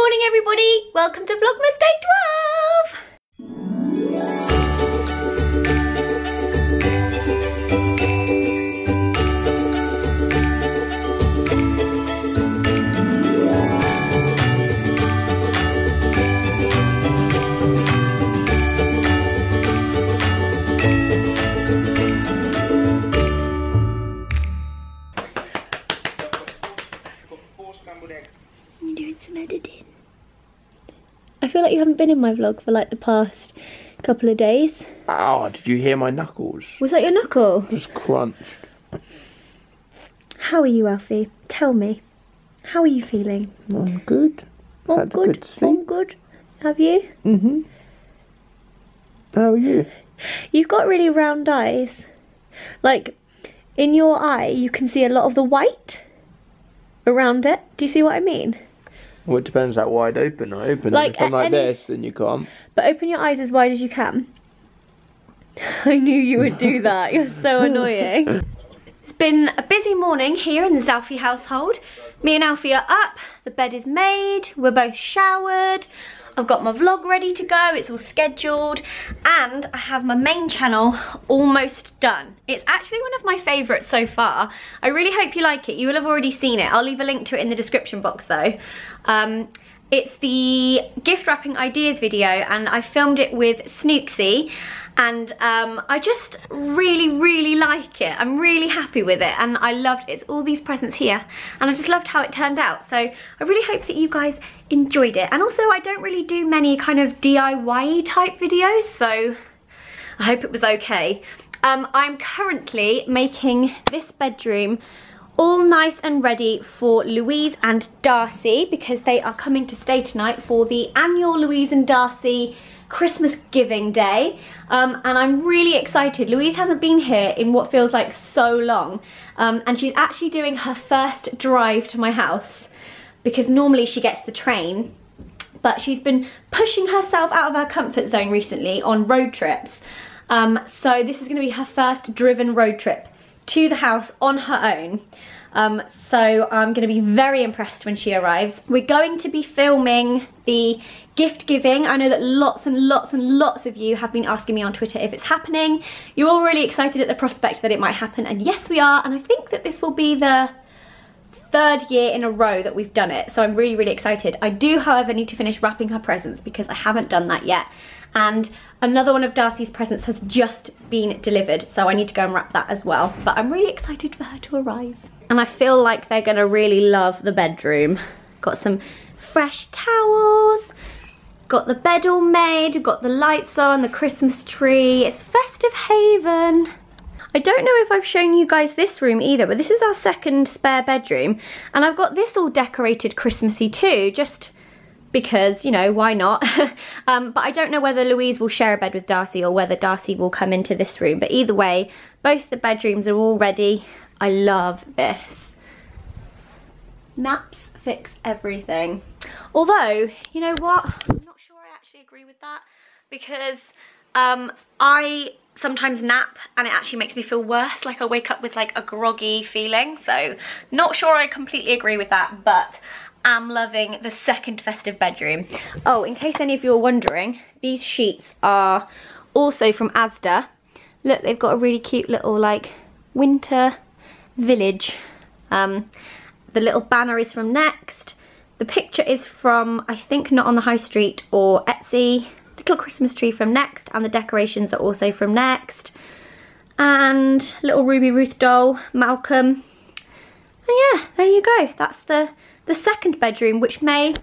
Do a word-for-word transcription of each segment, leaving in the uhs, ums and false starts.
morning everybody, welcome to Vlogmas Day twelve! I feel like you haven't been in my vlog for like the past couple of days. Ah, oh, did you hear my knuckles? Was that your knuckle? Just crunched. How are you, Alfie? Tell me. How are you feeling? I'm good. I'm Had good. good I'm good. Have you? Mm-hmm. How are you? You've got really round eyes. Like, in your eye, you can see a lot of the white around it. Do you see what I mean? Well, it depends how wide open I open. Like, if I'm like any, this, then you can't. But open your eyes as wide as you can. I knew you would do that. You're so annoying. It's been a busy morning here in the Zalfie household. Me and Alfie are up. The bed is made. We're both showered. I've got my vlog ready to go. It's all scheduled. And I have my main channel almost done. It's actually one of my favourites so far. I really hope you like it. You will have already seen it. I'll leave a link to it in the description box though. Um, it's the gift wrapping ideas video and I filmed it with Snooksy. And um, I just really, really like it. I'm really happy with it. And I loved it. It's all these presents here. And I just loved how it turned out. So I really hope that you guys enjoyed it. And also, I don't really do many kind of D I Y type videos. So I hope it was okay. Um, I'm currently making this bedroom all nice and ready for Louise and Darcy, because they are coming to stay tonight for the annual Louise and Darcy Christmas giving day, um, and I'm really excited. Louise hasn't been here in what feels like so long, um, and she's actually doing her first drive to my house, because normally she gets the train, but she's been pushing herself out of her comfort zone recently on road trips, um, so this is going to be her first driven road trip to the house on her own. Um, so I'm going to be very impressed when she arrives. We're going to be filming the gift giving. I know that lots and lots and lots of you have been asking me on Twitter if it's happening. You're all really excited at the prospect that it might happen, and yes we are, and I think that this will be the third year in a row that we've done it, so I'm really, really excited. I do, however, need to finish wrapping her presents because I haven't done that yet, and another one of Darcy's presents has just been delivered, so I need to go and wrap that as well, but I'm really excited for her to arrive. And I feel like they're gonna really love the bedroom. Got some fresh towels, got the bed all made, got the lights on, the Christmas tree. It's festive haven. I don't know if I've shown you guys this room either, but this is our second spare bedroom. And I've got this all decorated Christmassy too, just because, you know, why not? um, but I don't know whether Louise will share a bed with Darcy or whether Darcy will come into this room. But either way, both the bedrooms are all ready. I love this. Maps fix everything. Although, you know what? I'm not sure I actually agree with that, because um, I sometimes nap and it actually makes me feel worse. Like, I wake up with like a groggy feeling. So not sure I completely agree with that, but I'm loving the second festive bedroom. Oh, in case any of you are wondering, these sheets are also from Asda. Look, they've got a really cute little like winter village. Um, the little banner is from Next. The picture is from, I think, Not on the High Street or Etsy. Little Christmas tree from Next, and the decorations are also from Next. And little Ruby Ruth doll, Malcolm. And yeah, there you go. That's the, the second bedroom, which may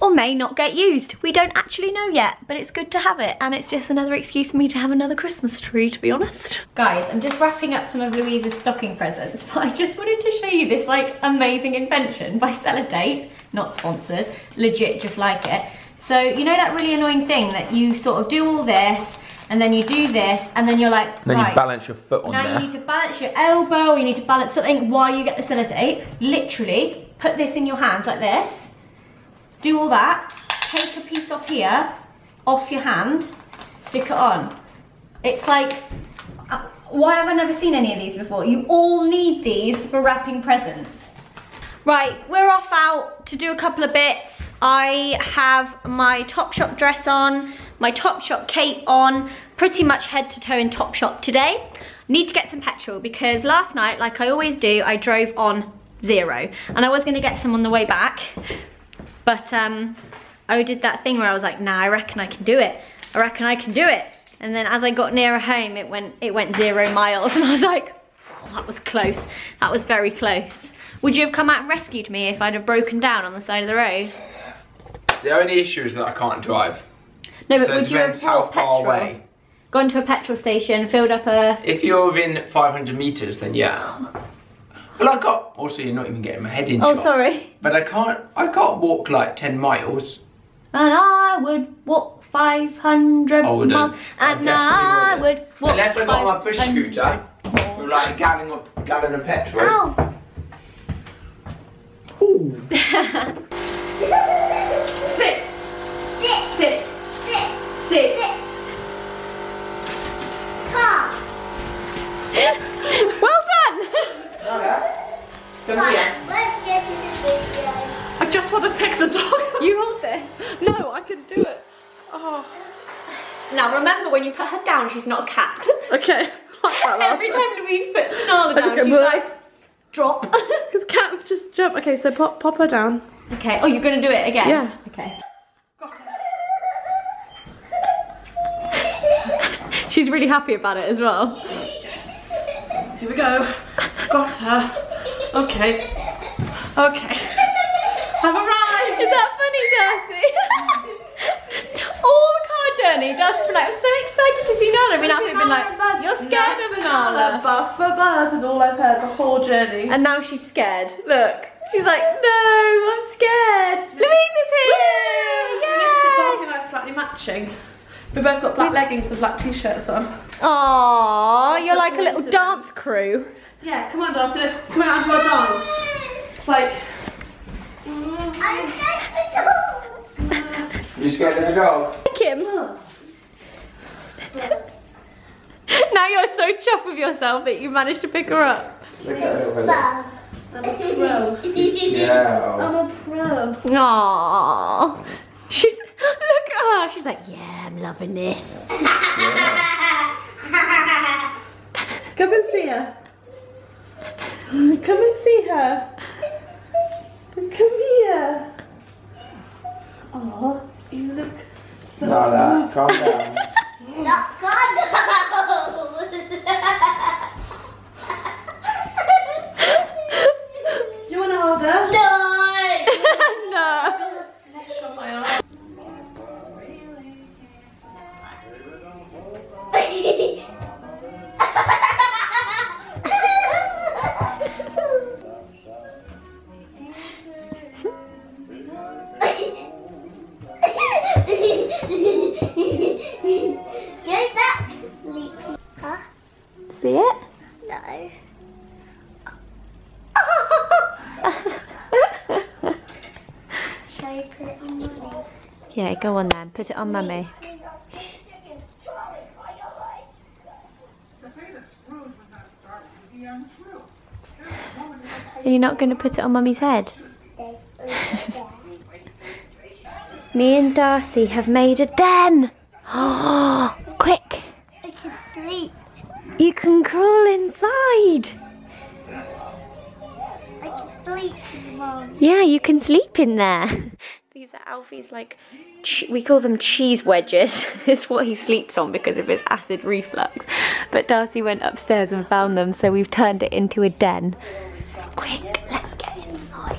or may not get used. We don't actually know yet, but it's good to have it, and it's just another excuse for me to have another Christmas tree, to be honest. Guys, I'm just wrapping up some of Louise's stocking presents, but I just wanted to show you this like amazing invention by Sellotape. Not sponsored, legit just like it. So you know that really annoying thing that you sort of do all this, and then you do this, and then you're like, right. Then you balance your foot on there. Now you need to balance your elbow, or you need to balance something while you get the Sellotape. Literally, put this in your hands like this. Do all that, take a piece off here, off your hand, stick it on. It's like, why have I never seen any of these before? You all need these for wrapping presents. Right, we're off out to do a couple of bits. I have my Topshop dress on, my Topshop cape on, pretty much head to toe in Topshop today. Need to get some petrol because last night, like I always do, I drove on zero. And I was gonna get some on the way back, but um, I did that thing where I was like, nah, I reckon I can do it. I reckon I can do it. And then as I got nearer home, it went, it went zero miles. And I was like, oh, that was close. That was very close. Would you have come out and rescued me if I'd have broken down on the side of the road? The only issue is that I can't drive. No, but so would you have how far away? Gone to a petrol station, filled up a... If you're within five hundred metres, then yeah. But I can't... Also, you're not even getting my head in shot. Oh, sorry. But I can't, I can't walk like ten miles. And I would walk five hundred miles, and I, I would walk. Unless I got my push scooter, with like a gallon of, gallon of petrol. Ow. Ooh. Sit. Sit. Sit. Sit. Car. Well done. Nala, come Nala. Here. Let's get to the video. I just want to pick the dog up. You hold it. No, I can do it. Oh. Now remember, when you put her down, she's not a cat. Okay. Every time Louise puts Nala down, she's like, drop. Because cats just jump. Okay, so pop, pop her down. Okay. Oh, you're gonna do it again. Yeah. Okay. Got her. She's really happy about it as well. Yes. Here we go. Got her. Okay. Okay. I've arrived. Is that funny, Darcy? Journey does feel like, I'm so excited to see Nala. I've been up and been like, you're scared of Nala. Buff for buff is all I've heard the whole journey. And now she's scared. Look, she's like, no, I'm scared. Louise is here! Yay! Darcy and I are slightly matching. We both got black leggings and black t-shirts on. Aww, you're like a little dance crew. Yeah, come on, Darcy, let's come out and do our dance. It's like, I'm scared of the dog. You scared of the dog? Him. Oh. Now you're so chuffed with yourself that you managed to pick her up. Look at her. I'm a pro. Yeah. I'm a pro. Aww. She's, look at her. She's like, yeah, I'm loving this. Yeah. Come and see her. Come and see her. Come here. Aww, you look. Nala, calm down. Not calm down. Do you want to hold her? No. No. I've got flesh on my arm. Go back to sleep. Huh? See it? No. Shall I put it on Mummy? Yeah, go on then. Put it on Mummy. Are you not going to put it on Mummy's head? Me and Darcy have made a den. Oh, quick. I can sleep. You can crawl inside. I can sleep in the Yeah, you can sleep in there. These are Alfie's, like, we call them cheese wedges. It's what he sleeps on because of his acid reflux. But Darcy went upstairs and found them, so we've turned it into a den. Quick, let's get inside.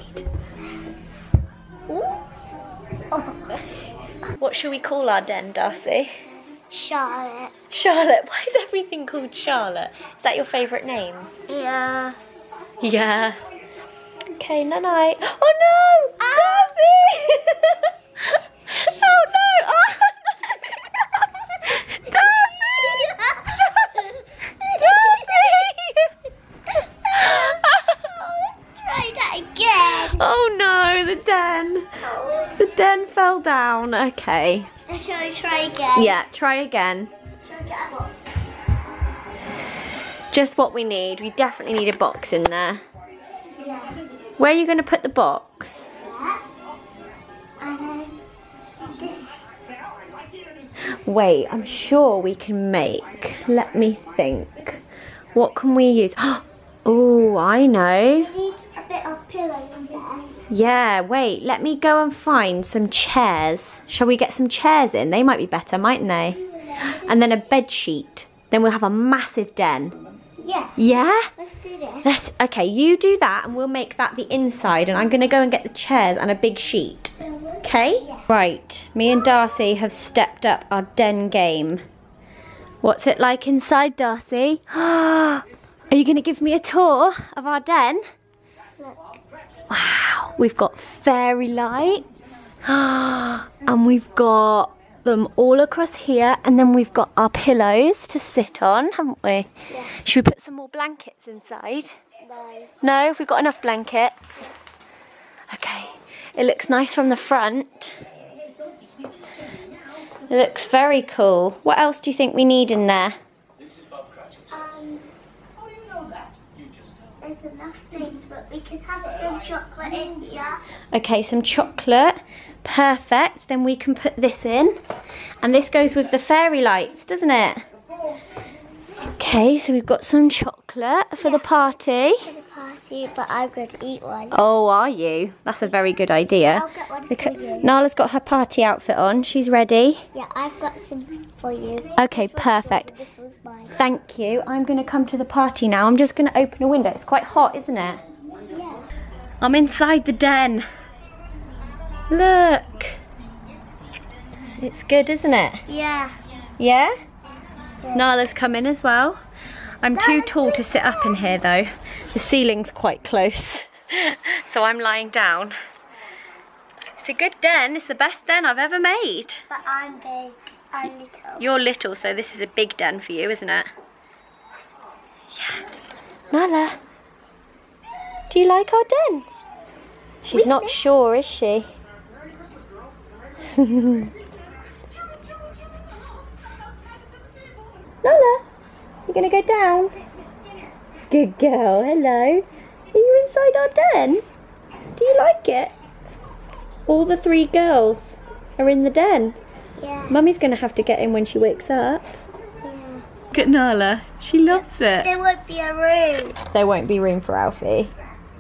What shall we call our den, Darcy? Charlotte. Charlotte? Why is everything called Charlotte? Is that your favourite name? Yeah. Yeah. Okay, night-night. Oh no! Ah. Darcy! Oh no! Oh. Darcy! Darcy! Oh, let's try that again. Oh no, the den. The den fell down. Okay. Shall I try again? Yeah, try again. Shall I get a box? Just what we need. We definitely need a box in there. Yeah. Where are you going to put the box? Yeah. And wait, I'm sure we can make, let me think, what can we use? Oh, I know. We need a bit of pillows in there. Yeah, wait, let me go and find some chairs. Shall we get some chairs in? They might be better, mightn't they? And then a bed sheet. Then we'll have a massive den. Yeah. Yeah? Let's do this. Let's, okay, you do that and we'll make that the inside, and I'm going to go and get the chairs and a big sheet. Okay? Yeah. Right, me and Darcy have stepped up our den game. What's it like inside, Darcy? Are you going to give me a tour of our den? Look. Wow, we've got fairy lights, and we've got them all across here, and then we've got our pillows to sit on, haven't we? Yeah. Should we put some more blankets inside? No. No, have we got enough blankets? Okay, it looks nice from the front. It looks very cool. What else do you think we need in there? Um, there's enough things, but we could have some chocolate in here. Okay, some chocolate. Perfect. Then we can put this in. And this goes with the fairy lights, doesn't it? Okay, so we've got some chocolate for yeah. the party. For the party, but I'm going to eat one. Oh, are you? That's a very good idea. I'll get one because for you. Nala's got her party outfit on. She's ready. Yeah, I've got some for you. Okay, this perfect. This was mine. Thank you. I'm going to come to the party now. I'm just going to open a window. It's quite hot, isn't it? Yeah. I'm inside the den. Look. It's good, isn't it? Yeah. Yeah? Yeah. Nala's come in as well. I'm too tall to sit up in here though. The ceiling's quite close. So I'm lying down. It's a good den. It's the best den I've ever made. But I'm big. I'm little. You're little, so this is a big den for you, isn't it? Yeah. Nala, do you like our den? She's not sure, is she? Nala, you're going to go down? Good girl, hello. Are you inside our den? Do you like it? All the three girls are in the den. Yeah. Mummy's going to have to get in when she wakes up. Yeah. Look at Nala, she loves it. There won't be a room. There won't be room for Alfie.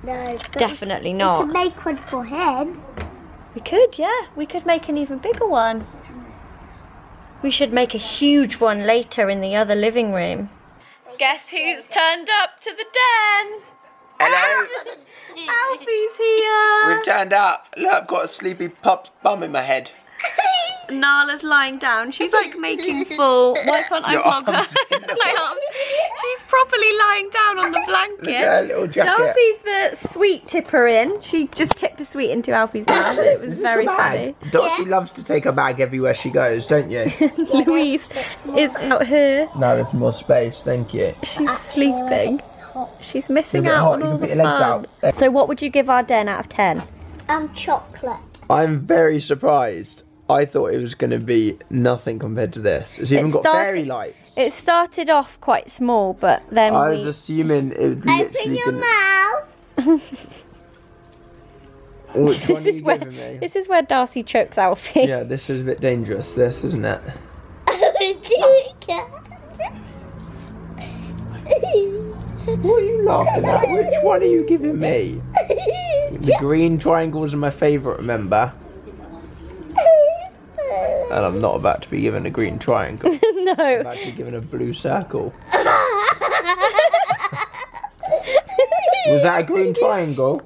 No. Definitely not. We could make one for him. We could, yeah. We could make an even bigger one. We should make a huge one later in the other living room. Guess who's turned up to the den? Hello. Alfie's here. We've turned up. Look, I've got a sleepy pup's bum in my head. Nala's lying down. She's like making full. Why can't I vlog her? My arms. She's properly lying down on the blanket. Look at her little jacket. Darcy's the sweet tipper in. She just tipped a sweet into Alfie's mouth. It was very funny. Darcy yeah. loves to take a bag everywhere she goes, don't you? Louise is out here. No, there's more space. Thank you. She's sleeping. She's missing out hot. on all the fun. Out. So, what would you give our den out of ten? Um, chocolate. I'm very surprised. I thought it was going to be nothing compared to this. It's even it got started, fairy lights. It started off quite small, but then I we... was assuming it would literally... Open your gonna... mouth! Which one are you where, giving me? This is where Darcy chokes Alfie. Yeah, this is a bit dangerous, this, isn't it? What are you laughing at? Which one are you giving me? The green triangles are my favourite, remember? And I'm not about to be given a green triangle. No. I'm about to be given a blue circle. Was that a green triangle?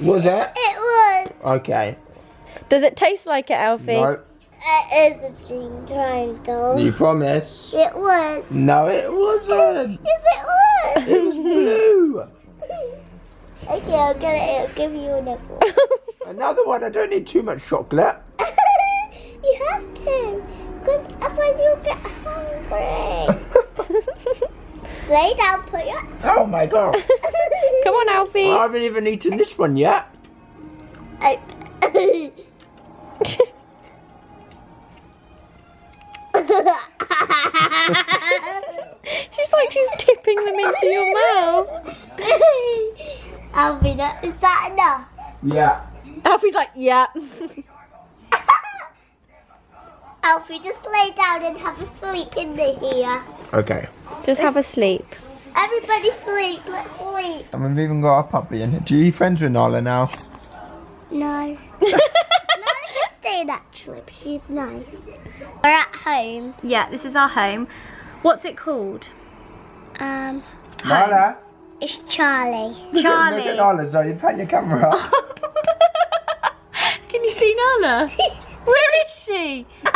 Was it? It was. Okay. Does it taste like it, Alfie? No. It is a green triangle. You promise? It was. No, it wasn't. Yes, it was. It was blue. Okay, I'm gonna give you another one. Another one? I don't need too much chocolate. You have to, because otherwise you'll get hungry. Lay down, put your... Oh my god. Come on, Alfie. I haven't even eaten this one yet. I... She's like she's tipping them into your mouth. Alfie, is that enough? Yeah. Alfie's like, yeah. Alfie, just lay down and have a sleep in the here. Okay. Just have a sleep. Everybody sleep, let's sleep. And we've even got our puppy in here. Do you friends with Nala now? No. Nala stayed actually, but she's nice. We're at home. Yeah, this is our home. What's it called? Um. Nala. It's Charlie. Charlie. Look at Nala, so you pan your camera up. Can you see Nala? Where is she? Ow.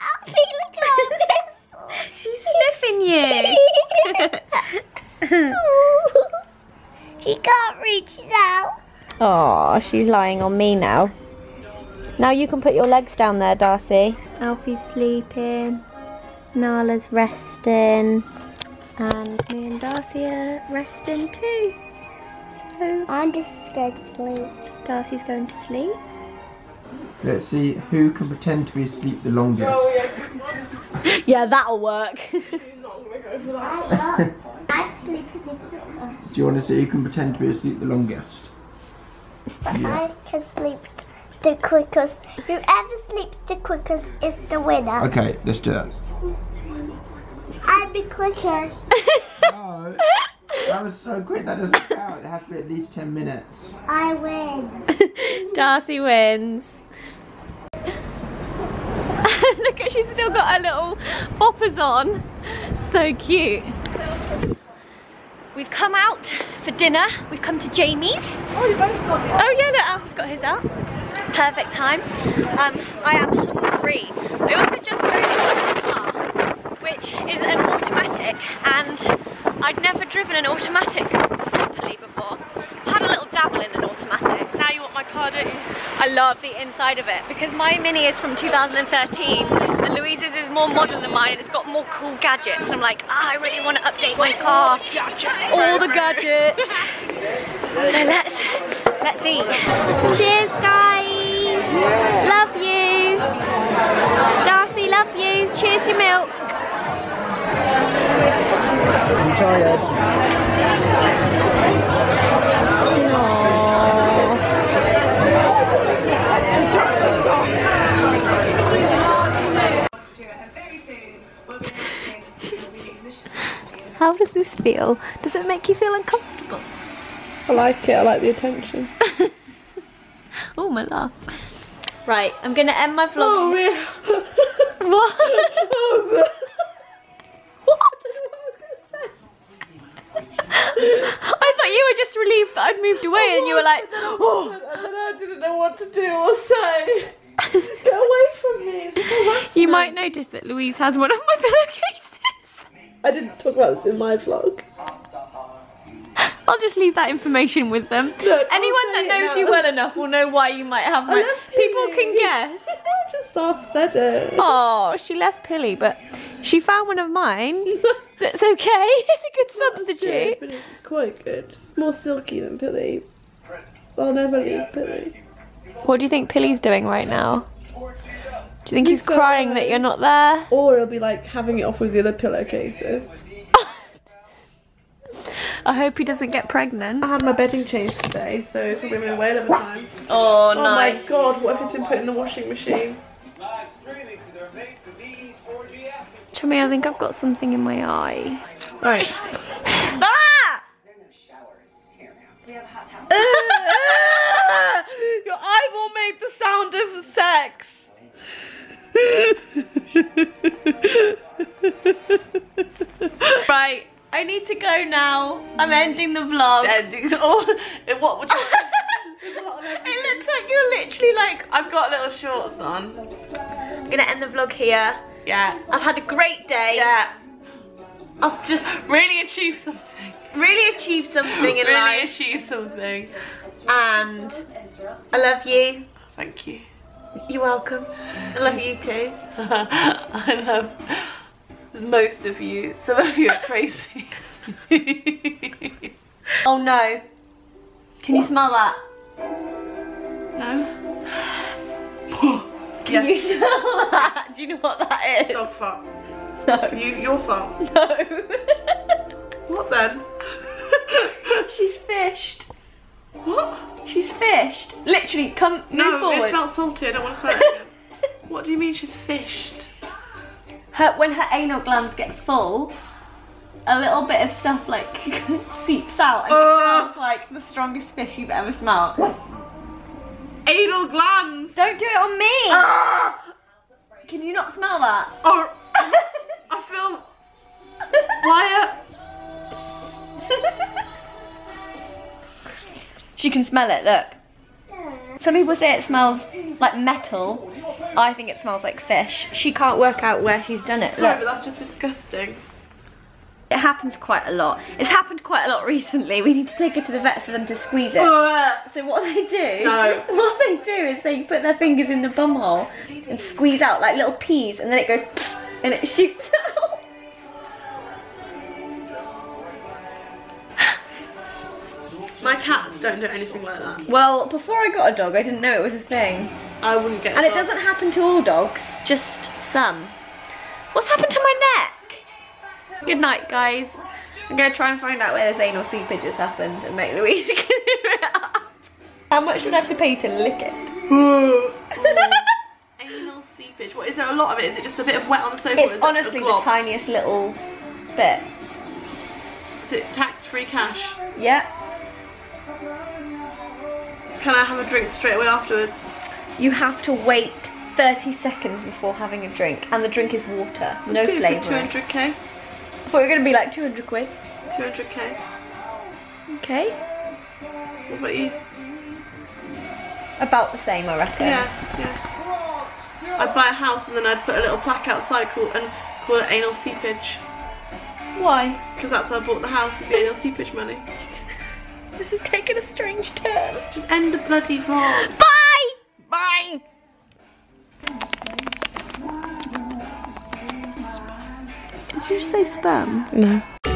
Alfie, look at her. She's sniffing you. She can't reach now. Oh, she's lying on me now. Now you can put your legs down there, Darcy. Alfie's sleeping. Nala's resting. And me and Darcy are resting too. So I'm just scared to sleep. Darcy's going to sleep. Let's see who can pretend to be asleep the longest. Oh, yeah. Yeah, that'll work. She's not going to go for that. I'm sleeping quicker. Do you want to see who can pretend to be asleep the longest? Yeah. I can sleep the quickest. Whoever sleeps the quickest is the winner. Okay, let's do it. I'm the quickest. No, that was so quick, that doesn't count. It has to be at least ten minutes. I win. Darcy wins. Look at, she's still got her little boppers on. So cute. We've come out for dinner. We've come to Jamie's. Oh, you both got it. Oh yeah, look, Alfie's got his up. Perfect time. Um, I am hungry. I also just drove my car, which is an automatic, and I'd never driven an automatic properly before. I've had a little dabble in an automatic. Now you want my car, don't you? I love the inside of it because my Mini is from two thousand thirteen and Louise's is more modern than mine and it's got more cool gadgets. I'm like, ah, I really want to update my car. All the gadgets. So let's let's eat. Cheers, guys. Love you. Darcy, love you. Cheers to milk. I'm tired. How does this feel? Does it make you feel uncomfortable? I like it, I like the attention. Oh, my laugh. Right, I'm going to end my vlog. Oh, really? What? Oh, what? I thought you were just relieved that I'd moved away I and was, you were like, oh. And then I didn't know what to do or say. Get away from here. It's you might notice that Louise has one of my pillowcases. I didn't talk about this in my vlog. I'll just leave that information with them. Look, anyone that knows you well enough will know why you might have my... People can guess. I just upset it. Oh, she left Pilly, but she found one of mine. That's okay. It's a good it's substitute. Good, but it's quite good. It's more silky than Pilly. I'll never leave Pilly. What do you think Pilly's doing right now? Do you think he's, he's crying so that you're not there? Or he'll be like having it off with the other pillowcases. I hope he doesn't get pregnant. I had my bedding changed today, so it's probably been away a little time. Oh, oh nice. My god, what if it's been put in the washing machine? Tommy, I think I've got something in my eye. Right. Ah! There are no showers here now. We have a hot towel. Your eyeball made the sound of sex. Right, I need to go now. I'm ending the vlog. Ending. Oh, what would you? It looks like you're literally like. I've got little shorts on. I'm gonna end the vlog here. Yeah. I've had a great day. Yeah. I've just really achieved something. Really achieved something in really life. Really achieved something. And I love you. Thank you. You're welcome. I love you too. I love most of you. Some of you are crazy. Oh no. Can you smell that? No. Can yes. you smell that? Do you know what that is? Dog fart. No. You, your fart. No. What then? She's fished. What? She's fished. Literally, come, move no, forward. No, it smells salty. I don't want to smell it again. What do you mean she's fished? Her, when her anal glands get full, a little bit of stuff like seeps out and uh, it smells like the strongest fish you've ever smelled. Anal glands! Don't do it on me! Uh, Can you not smell that? Oh, I feel... Why? She can smell it, look. Some people say it smells like metal. I think it smells like fish. She can't work out where she's done it. Sorry, look. But that's just disgusting. It happens quite a lot. It's happened quite a lot recently. We need to take her to the vet for them to squeeze it. Uh, so what they do, no. what they do is they put their fingers in the bum hole and squeeze out like little peas, and then it goes and it shoots out. My cats don't do anything like that. Well, before I got a dog, I didn't know it was a thing. I wouldn't get a dog. And it doesn't happen to all dogs, just some. What's happened to my neck? Good night, guys. I'm going to try and find out where this anal seepage has happened and make Louise clear it up. How much would I have to pay to lick it? Anal seepage. What, is there a lot of it? Is it just a bit of wet on the sofa? It's honestly the tiniest little bit. Is it tax-free cash? Yep. Can I have a drink straight away afterwards? You have to wait thirty seconds before having a drink, and the drink is water, no flavour. two hundred K. I thought we were going to be like two hundred quid. two hundred K. Okay. What about you? About the same, I reckon. Yeah, yeah. I'd buy a house and then I'd put a little plaque outside call, and call it anal seepage. Why? Because that's how I bought the house, with the anal seepage money. This is taking a strange turn. Just end the bloody vlog. Bye! Bye! Did you just say sperm? No.